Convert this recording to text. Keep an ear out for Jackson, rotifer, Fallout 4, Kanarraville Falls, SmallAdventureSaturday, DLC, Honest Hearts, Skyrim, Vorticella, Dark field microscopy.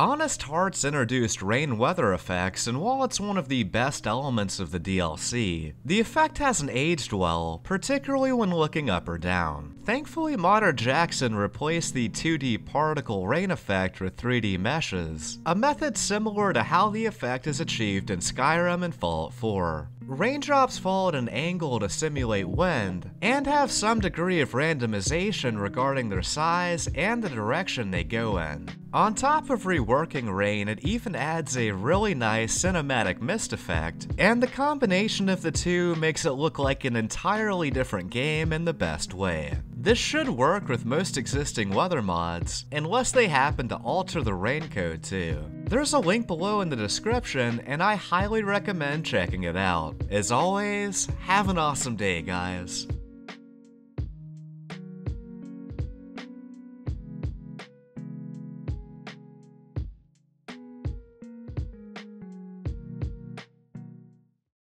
Honest Hearts introduced rain weather effects, and while it's one of the best elements of the DLC, the effect hasn't aged well, particularly when looking up or down. Thankfully, modder Jackson replaced the 2D particle rain effect with 3D meshes, a method similar to how the effect is achieved in Skyrim and Fallout 4. Raindrops fall at an angle to simulate wind, and have some degree of randomization regarding their size and the direction they go in. On top of reworking rain, it even adds a really nice cinematic mist effect, and the combination of the two makes it look like an entirely different game in the best way. This should work with most existing weather mods, unless they happen to alter the rain code too. There's a link below in the description, and I highly recommend checking it out. As always, have an awesome day, guys.